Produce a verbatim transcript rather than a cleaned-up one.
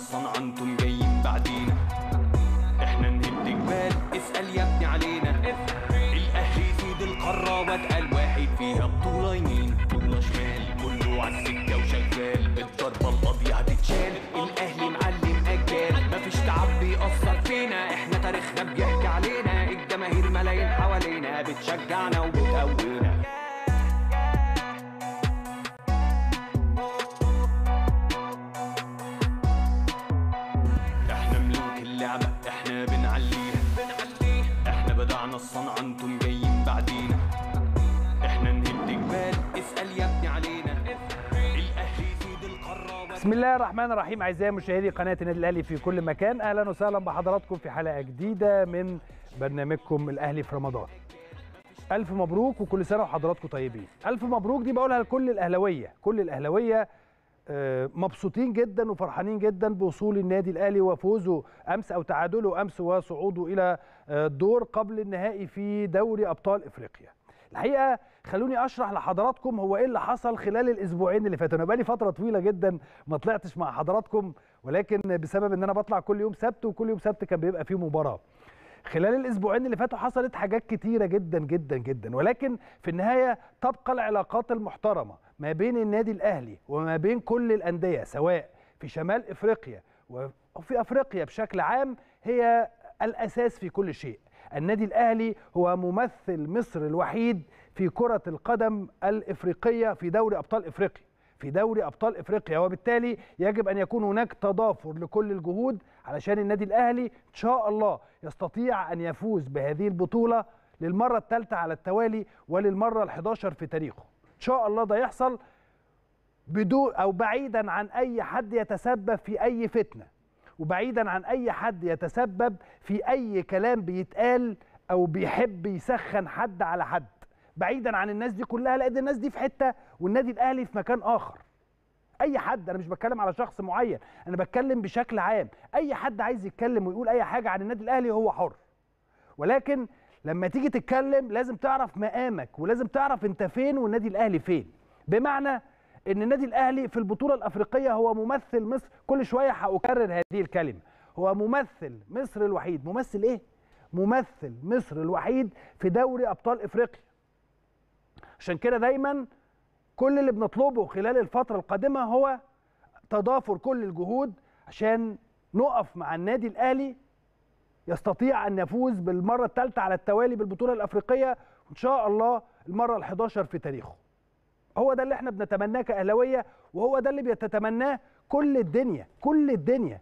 اصلا انتم جايين بعدينا، احنا نهد جبال، اسال يا ابني علينا. الاهلي يسود القاره واتقل واحد فيها، بطوله يمين بطوله شمال، كله على السكه وشغال، الضربه القاضيه هتتشال. الاهلي معلم اجيال، مفيش تعب بيأثر فينا، احنا تاريخنا بيحكي علينا، الجماهير ملايين حوالينا بتشجعنا وبتقوينا. احنا بنعليها بنعليها احنا بدعنا الصنعة انتم جايين بعدينا، احنا نهد جبال، اسأل يا ابني علينا. الاهلي يفيد القارة. بسم الله الرحمن الرحيم. اعزائي مشاهدي قناة النادي الاهلي في كل مكان، اهلا وسهلا بحضراتكم في حلقة جديدة من برنامجكم الاهلي في رمضان. الف مبروك وكل سنة وحضراتكم طيبين. الف مبروك دي بقولها لكل الاهلاوية، كل الاهلاوية مبسوطين جدا وفرحانين جدا بوصول النادي الاهلي وفوزه امس او تعادله امس وصعوده الى الدور قبل النهائي في دوري ابطال افريقيا. الحقيقه خلوني اشرح لحضراتكم هو ايه اللي حصل خلال الاسبوعين اللي فاتوا. انا بقالي فتره طويله جدا ما طلعتش مع حضراتكم، ولكن بسبب ان انا بطلع كل يوم سبت، وكل يوم سبت كان بيبقى فيه مباراه. خلال الاسبوعين اللي فاتوا حصلت حاجات كتيره جدا جدا جدا، ولكن في النهايه تبقى العلاقات المحترمه ما بين النادي الاهلي وما بين كل الانديه، سواء في شمال افريقيا وفي افريقيا بشكل عام، هي الاساس في كل شيء. النادي الاهلي هو ممثل مصر الوحيد في كره القدم الافريقيه في دوري ابطال افريقيا، في دوري ابطال افريقيا، وبالتالي يجب ان يكون هناك تضافر لكل الجهود علشان النادي الاهلي ان شاء الله يستطيع ان يفوز بهذه البطوله للمره الثالثه على التوالي وللمره الحادية عشرة في تاريخه. ان شاء الله ده يحصل بدون او بعيدا عن اي حد يتسبب في اي فتنه، وبعيدا عن اي حد يتسبب في اي كلام بيتقال او بيحب يسخن حد على حد، بعيدا عن الناس دي كلها، لان الناس دي في حته والنادي الاهلي في مكان اخر. اي حد، انا مش بتكلم على شخص معين، انا بتكلم بشكل عام، اي حد عايز يتكلم ويقول اي حاجه عن النادي الاهلي هو حر، ولكن لما تيجي تتكلم لازم تعرف مقامك، ولازم تعرف انت فين والنادي الاهلي فين. بمعنى ان النادي الاهلي في البطوله الافريقيه هو ممثل مصر، كل شويه هأكرر هذه الكلمه، هو ممثل مصر الوحيد. ممثل ايه؟ ممثل مصر الوحيد في دوري ابطال افريقيا. عشان كده دايما كل اللي بنطلبه خلال الفتره القادمه هو تضافر كل الجهود عشان نقف مع النادي الاهلي يستطيع ان يفوز بالمره الثالثه على التوالي بالبطوله الافريقيه، وان شاء الله المره الحادية عشرة في تاريخه. هو ده اللي احنا بنتمناه كاهلاويه، وهو ده اللي بيتتمناه كل الدنيا، كل الدنيا.